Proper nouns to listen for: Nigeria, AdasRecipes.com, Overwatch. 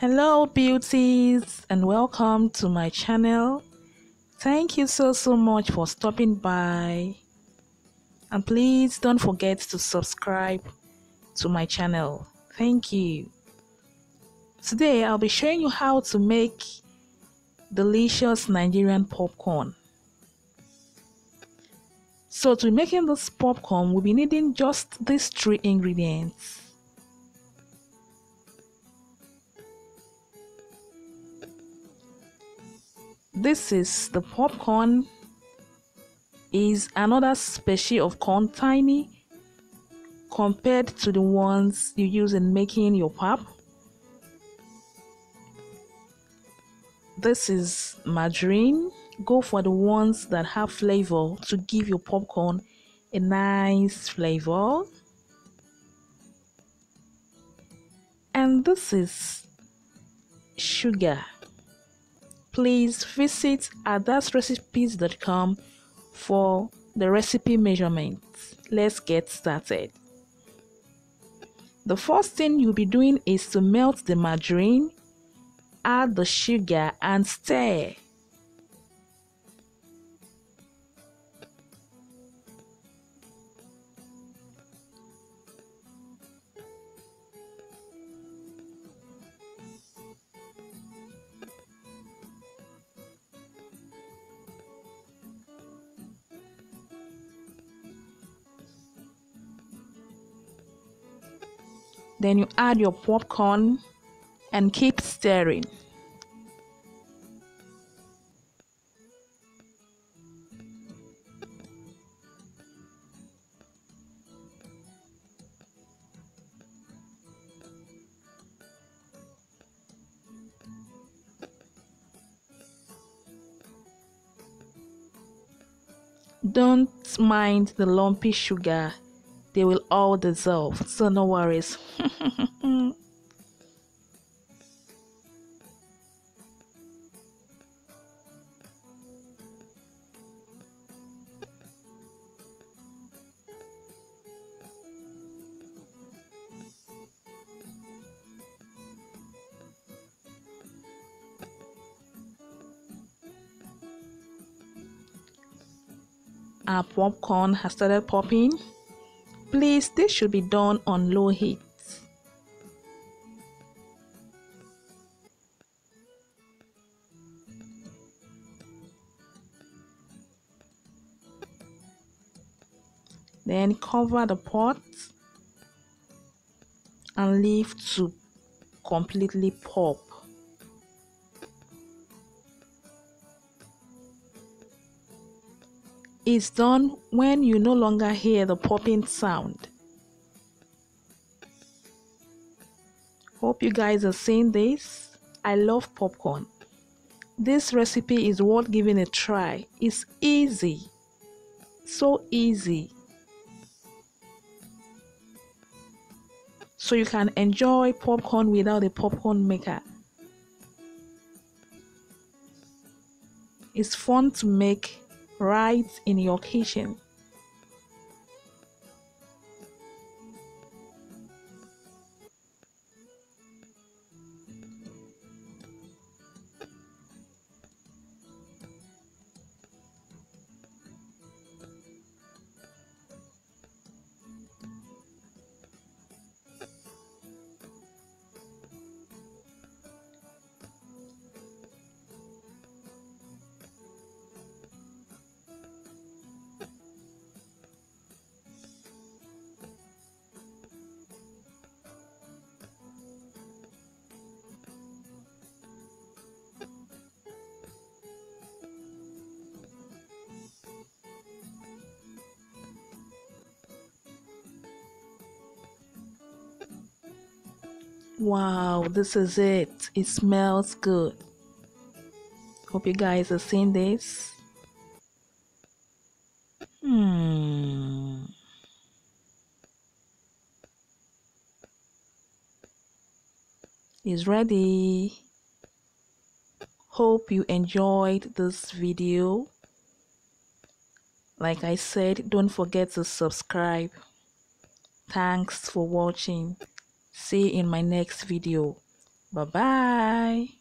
Hello beauties, and welcome to my channel. Thank you so much for stopping by, and please don't forget to subscribe to my channel. Thank you. Today I'll be showing you how to make delicious Nigerian popcorn. So to be making this popcorn, we'll be needing just these three ingredients. This is the popcorn, is another species of corn, tiny compared to the ones you use in making your pap. This is margarine. Go for the ones that have flavor to give your popcorn a nice flavor. And this is sugar. Please visit AdasRecipes.com for the recipe measurements. Let's get started. The first thing you'll be doing is to melt the margarine, add the sugar and stir. Then you add your popcorn and keep stirring. Don't mind the lumpy sugar, they will all dissolve, so no worries. Our popcorn has started popping. Please, this should be done on low heat. Then cover the pot and leave to completely pop. It's done when you no longer hear the popping sound. Hope you guys are seeing this. I love popcorn. This recipe is worth giving a try. It's easy, so easy. So you can enjoy popcorn without a popcorn maker. It's fun to make right in your kitchen. Wow, this is it. It smells good. Hope you guys are seeing this. It's ready. Hope you enjoyed this video. Like I said, don't forget to subscribe. Thanks for watching. See you in my next video. Bye-bye.